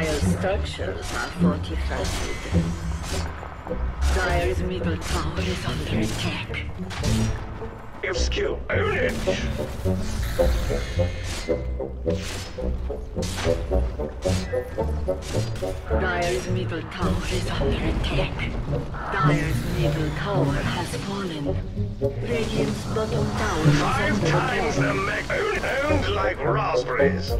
Dire structures are fortified. Dire's middle tower is under attack. Skill unit. Dire's middle tower is under attack. Dire's middle tower has fallen. Radiant's bottom tower is under attack. 5 times the mech owned like raspberries.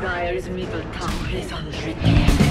Dire's middle tower is under attack.